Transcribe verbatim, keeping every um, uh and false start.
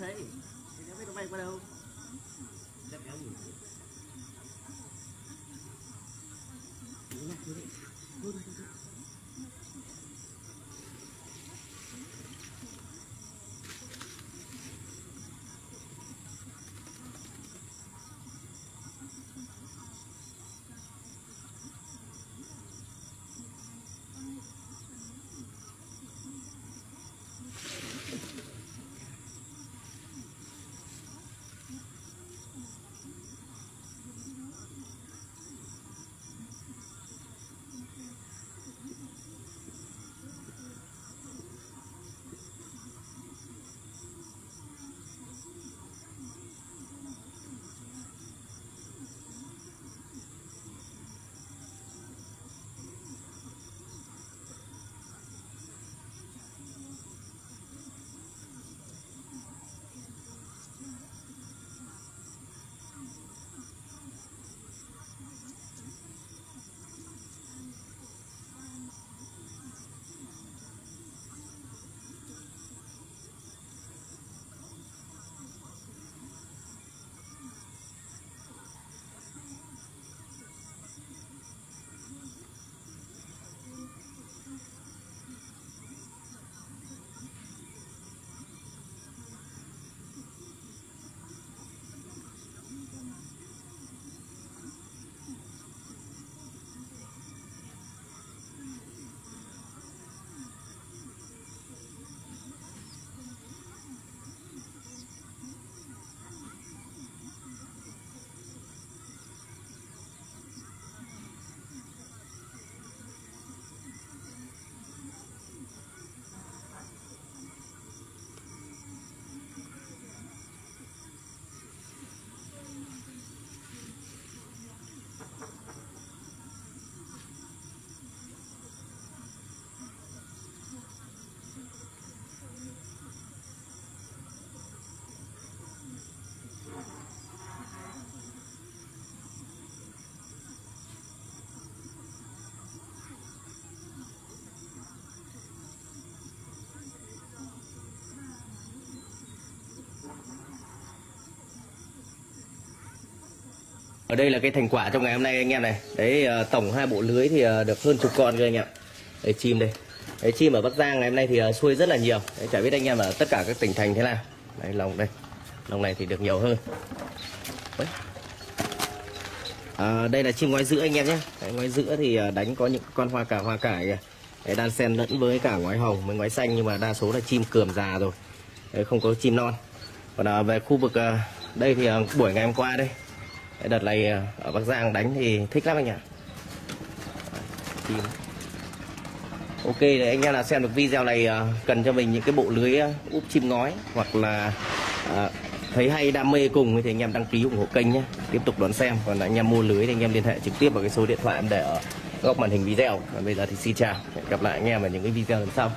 thấy thì nó biết nó bay qua đâu. Đập kéo gì? Ở đây là cái thành quả trong ngày hôm nay anh em này. Đấy, tổng hai bộ lưới thì được hơn chục con rồi anh em. Đấy, chim đây. Đấy, chim ở Bắc Giang ngày hôm nay thì xuôi rất là nhiều. Đấy, chả biết anh em ở tất cả các tỉnh thành thế nào. Đấy, lồng đây. Lồng này thì được nhiều hơn. Đấy. À, đây là chim ngoái giữa anh em nhé. Đấy, ngoái giữa thì đánh có những con hoa cà hoa cải đan xen lẫn với cả ngoái hồng với ngoái xanh, nhưng mà đa số là chim cườm già rồi. Đấy, không có chim non. Còn à, về khu vực à, đây thì à, buổi ngày hôm qua đây. Đợt này ở Bắc Giang đánh thì thích lắm anh ạ. Ok, để anh em là xem được video này cần cho mình những cái bộ lưới úp chim ngói, hoặc là thấy hay đam mê cùng thì anh em đăng ký ủng hộ kênh nhé, tiếp tục đón xem. Còn anh em mua lưới thì anh em liên hệ trực tiếp vào cái số điện thoại em để ở góc màn hình video. Còn bây giờ thì xin chào, hẹn gặp lại anh em ở những cái video lần sau.